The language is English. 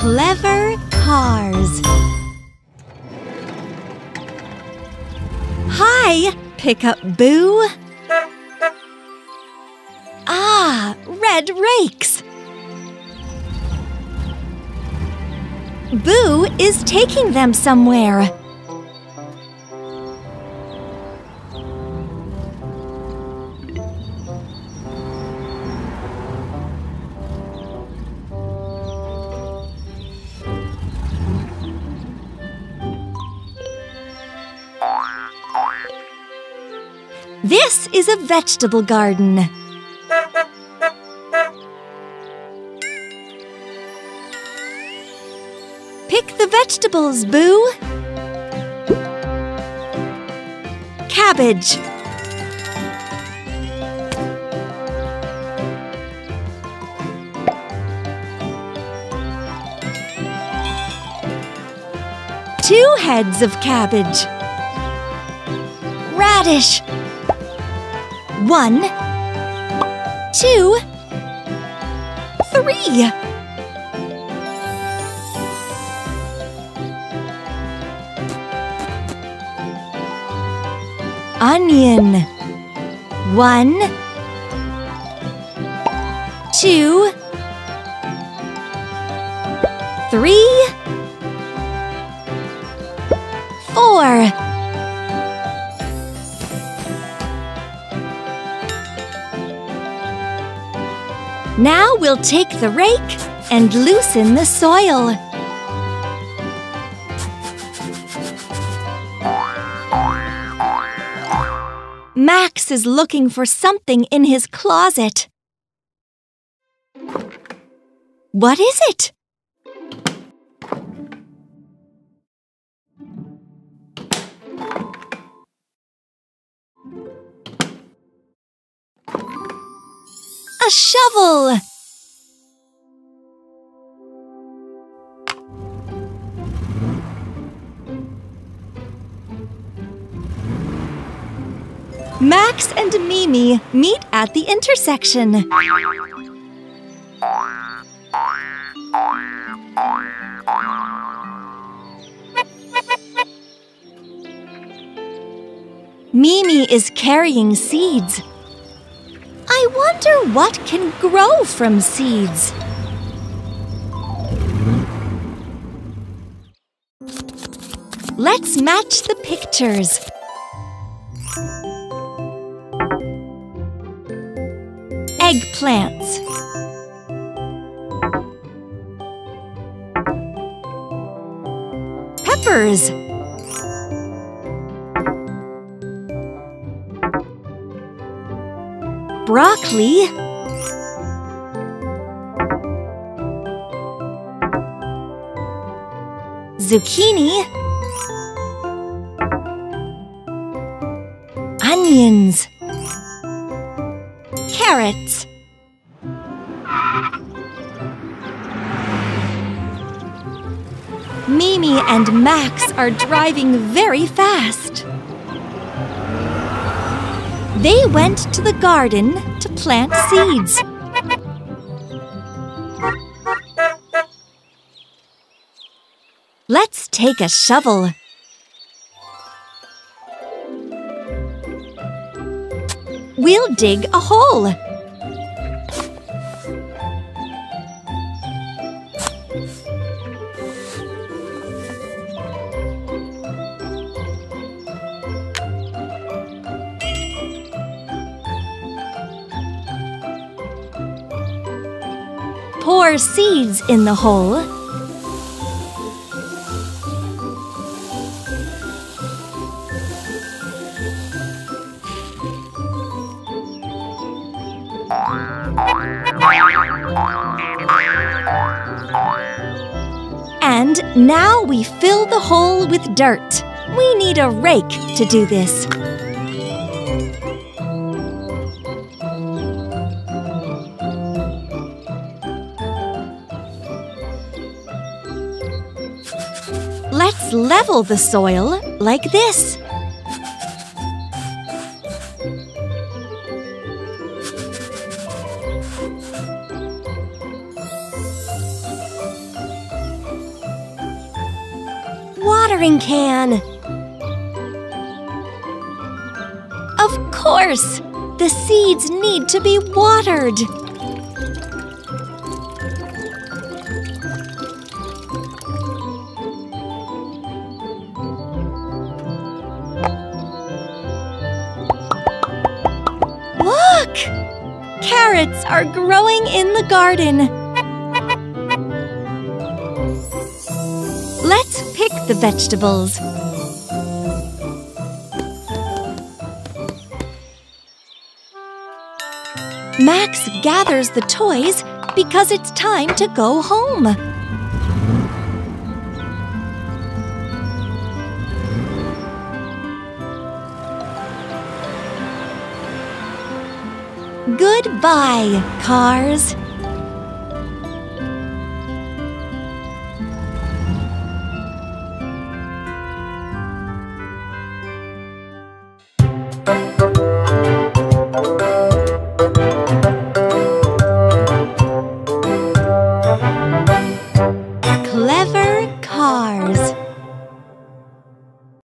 Clever Cars. Hi! Pick up Boo. Ah, red rakes. Boo is taking them somewhere. This is a vegetable garden. Pick the vegetables, Boo. Cabbage. Two heads of cabbage. Radish. 1, 2, 3. Onion. 1, 2, 3, 4. Now we'll take the rake and loosen the soil. Max is looking for something in his closet. What is it? A shovel. Max and Mimi meet at the intersection. Mimi is carrying seeds. I wonder what can grow from seeds. Let's match the pictures. Eggplants. Peppers. Broccoli. Zucchini. Onions. Carrots. Mimi and Max are driving very fast. They went to the garden to plant seeds. Let's take a shovel. We'll dig a hole. Pour seeds in the hole. And now we fill the hole with dirt. We need a rake to do this. Let's level the soil like this. watering can. Of course! The seeds need to be watered. Look! Carrots are growing in the garden. Let's pick the vegetables. Max gathers the toys because it's time to go home. Goodbye, cars.